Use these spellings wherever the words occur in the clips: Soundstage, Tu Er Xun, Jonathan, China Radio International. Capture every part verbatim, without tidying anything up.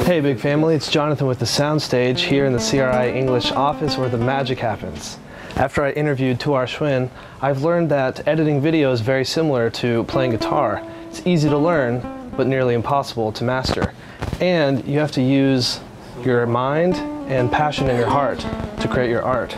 Hey big family, it's Jonathan with the Soundstage here in the C R I English office where the magic happens. After I interviewed Tu Er Xun, I've learned that editing video is very similar to playing guitar. It's easy to learn, but nearly impossible to master. And you have to use your mind and passion in your heart to create your art.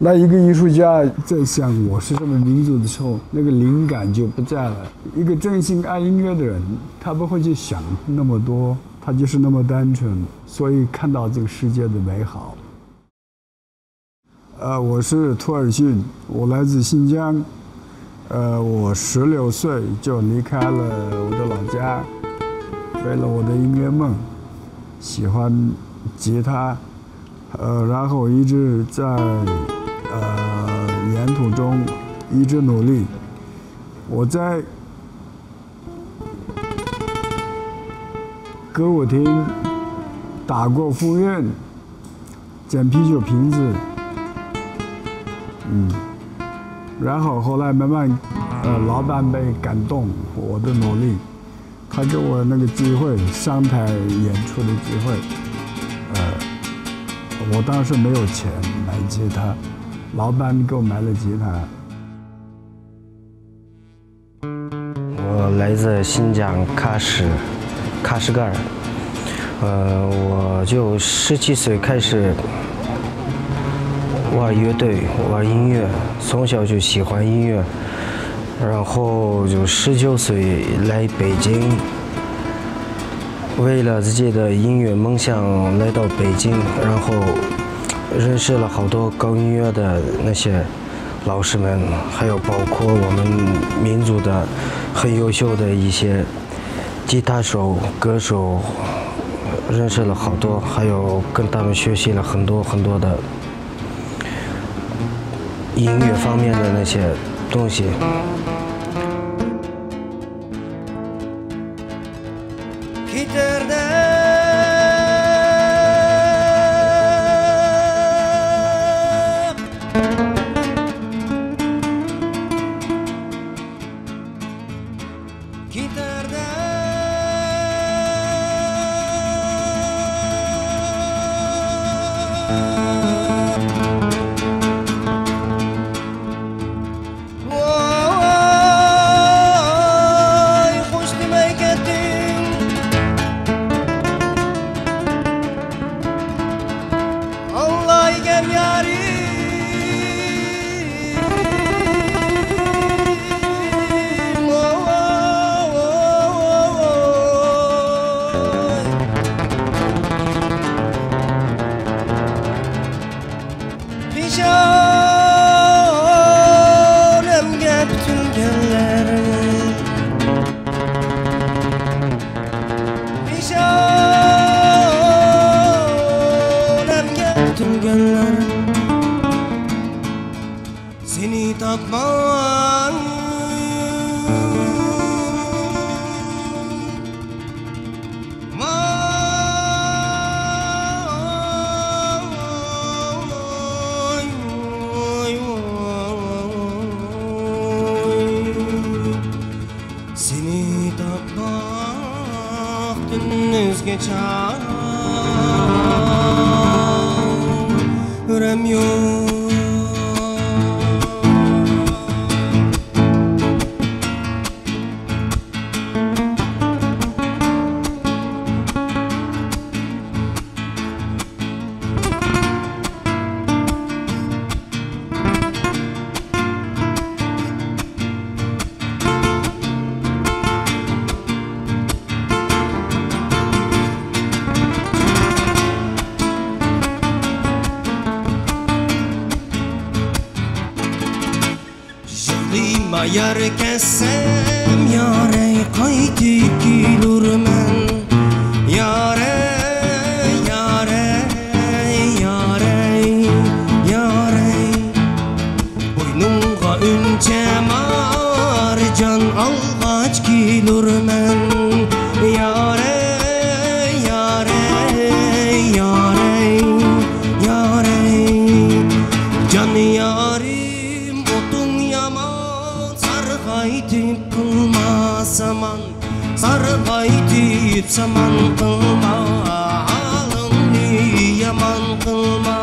那一个艺术家在想我是什么民族的时候，那个灵感就不在了。一个真心爱音乐的人，他不会去想那么多，他就是那么单纯，所以看到这个世界的美好。呃，我是Tu Er Xun，我来自新疆。呃，我十六岁就离开了我的老家，为了我的音乐梦，喜欢吉他，呃，然后一直在。呃，沿途中一直努力。我在歌舞厅打过服务员，捡啤酒瓶子，嗯，然后后来慢慢，呃，老板被感动我的努力，他给我那个机会，上台演出的机会，呃，我当时没有钱买吉他。老板给我买了吉他。我来自新疆喀什，喀什噶尔。呃，我就十七岁开始玩乐队，玩音乐，从小就喜欢音乐。然后就十九岁来北京，为了自己的音乐梦想来到北京，然后。认识了好多搞音乐的那些老师们，还有包括我们民族的很优秀的一些吉他手、歌手，认识了好多，还有跟他们学习了很多很多的音乐方面的那些东西。Yar kessem, yare kayti ki durmen, yare. Haydi zaman kılma, alımı yaman kılma.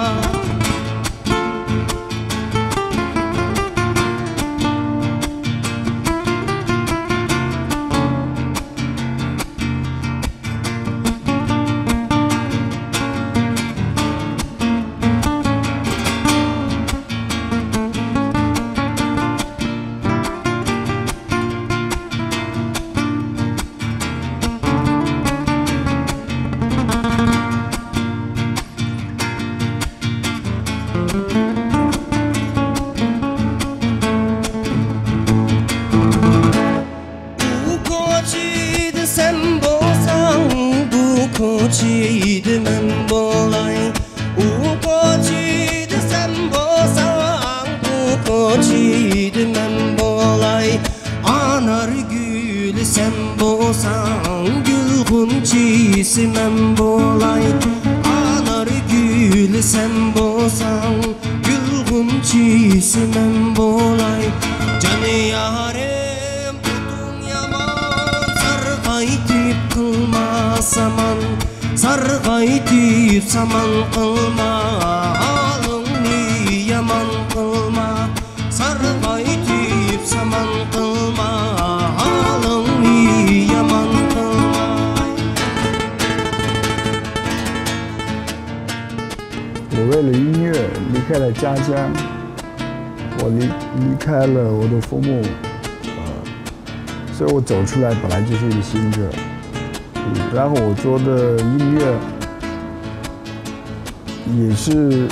走出来本来就是一个新的，然后我做的音乐也是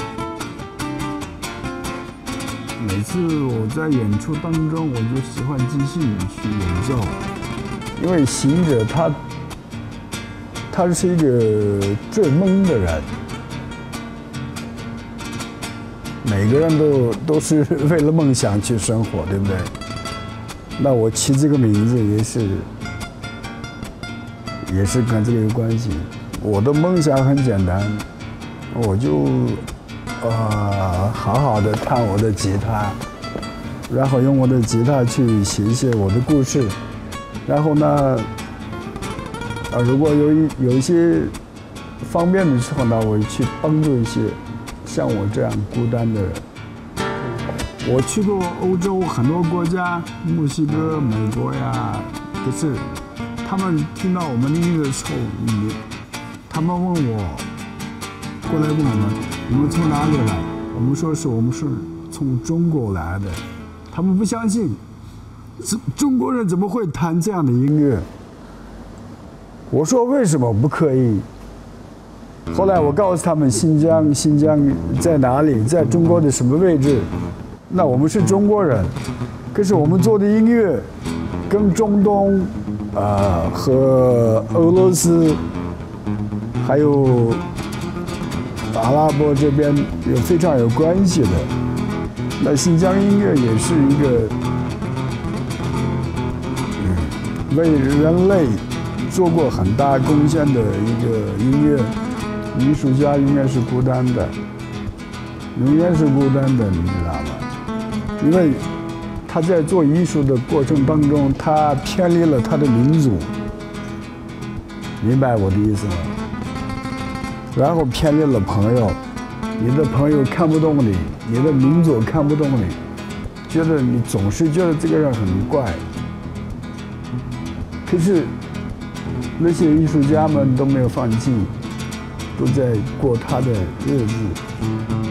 每次我在演出当中，我就喜欢即兴去演奏，因为行者他他是一个最懵的人，每个人都都是为了梦想去生活，对不对？那我起这个名字也是，也是跟这个有关系。我的梦想很简单，我就呃好好的弹我的吉他，然后用我的吉他去写一些我的故事。然后呢，啊、呃，如果有一有一些方便的时候呢，我去帮助一些像我这样孤单的人。我去过欧洲很多国家，墨西哥、美国呀，可是他们听到我们音乐的时候，他们问我，过来问我们，你们从哪里来？我们说是我们是从中国来的，他们不相信，中中国人怎么会弹这样的音乐？我说为什么不可以？后来我告诉他们，新疆，新疆在哪里，在中国的什么位置？那我们是中国人，可是我们做的音乐跟中东啊、呃、和俄罗斯还有阿拉伯这边有非常有关系的。那新疆音乐也是一个、嗯、为人类做过很大贡献的一个音乐。艺术家永远是孤单的，永远是孤单的，你知道吗？因为他在做艺术的过程当中，他偏离了他的民族，明白我的意思吗？然后偏离了朋友，你的朋友看不懂你，你的民族看不懂你，觉得你总是觉得这个人很怪。可是那些艺术家们都没有放弃，都在过他的日子。